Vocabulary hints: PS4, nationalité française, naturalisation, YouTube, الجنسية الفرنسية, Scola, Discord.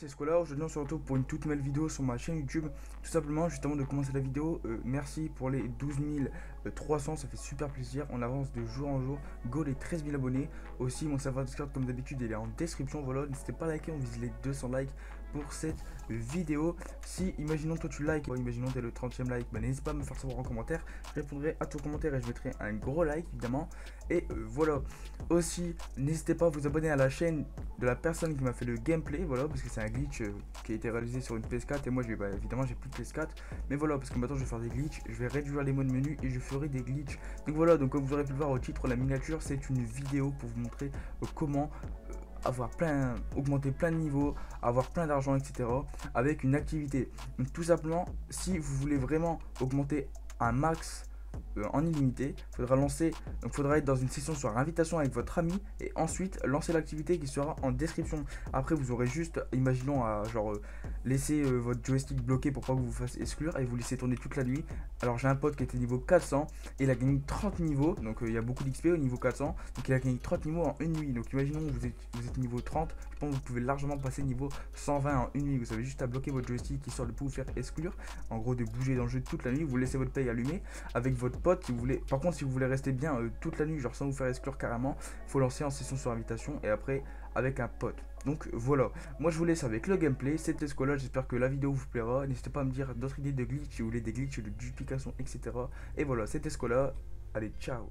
c'est Scola. Aujourd'hui on se retrouve pour une toute nouvelle vidéo sur ma chaîne YouTube. Tout simplement, juste avant de commencer la vidéo, merci pour les 12 300, ça fait super plaisir, on avance de jour en jour, go les 13 000 abonnés. Aussi mon serveur Discord comme d'habitude il est en description, voilà, n'hésitez pas à liker, on vise les 200 likes pour cette vidéo. Si imaginons toi tu likes, imaginons t'es le 30e like, n'hésite pas à me faire savoir en commentaire, je répondrai à ton commentaire et je mettrai un gros like évidemment. Et voilà, aussi n'hésitez pas à vous abonner à la chaîne de la personne qui m'a fait le gameplay, voilà, parce que c'est un glitch qui a été réalisé sur une PS4 et moi je évidemment j'ai plus de PS4, mais voilà, parce que maintenant je vais faire des glitches, je vais réduire les modes menu et je ferai des glitches. Donc voilà, donc comme vous aurez pu le voir au titre, la miniature c'est une vidéo pour vous montrer comment augmenter plein de niveaux, avoir plein d'argent, etc. avec une activité. Donc tout simplement, si vous voulez vraiment augmenter un max en illimité, faudra être dans une session sur invitation avec votre ami et ensuite lancer l'activité qui sera en description. Après vous aurez juste, imaginons, à genre laisser votre joystick bloqué pour pas que vous fasse exclure et vous laissez tourner toute la nuit. Alors j'ai un pote qui était niveau 400 et il a gagné 30 niveaux, donc il y a beaucoup d'XP au niveau 400, donc il a gagné 30 niveaux en une nuit. Donc imaginons que vous êtes niveau 30, je pense que vous pouvez largement passer niveau 120 en une nuit. Vous avez juste à bloquer votre joystick qui sort de vous faire exclure, en gros de bouger dans le jeu toute la nuit, vous laissez votre play allumée avec votre pote si vous voulez. Par contre si vous voulez rester bien toute la nuit, genre sans vous faire exclure carrément, faut lancer en session sur invitation et après avec un pote. Donc voilà, moi je vous laisse avec le gameplay, c'était Scola, j'espère que la vidéo vous plaira, n'hésitez pas à me dire d'autres idées de glitch si vous voulez, des glitches de duplication, etc. Et voilà, c'était Scola, allez ciao.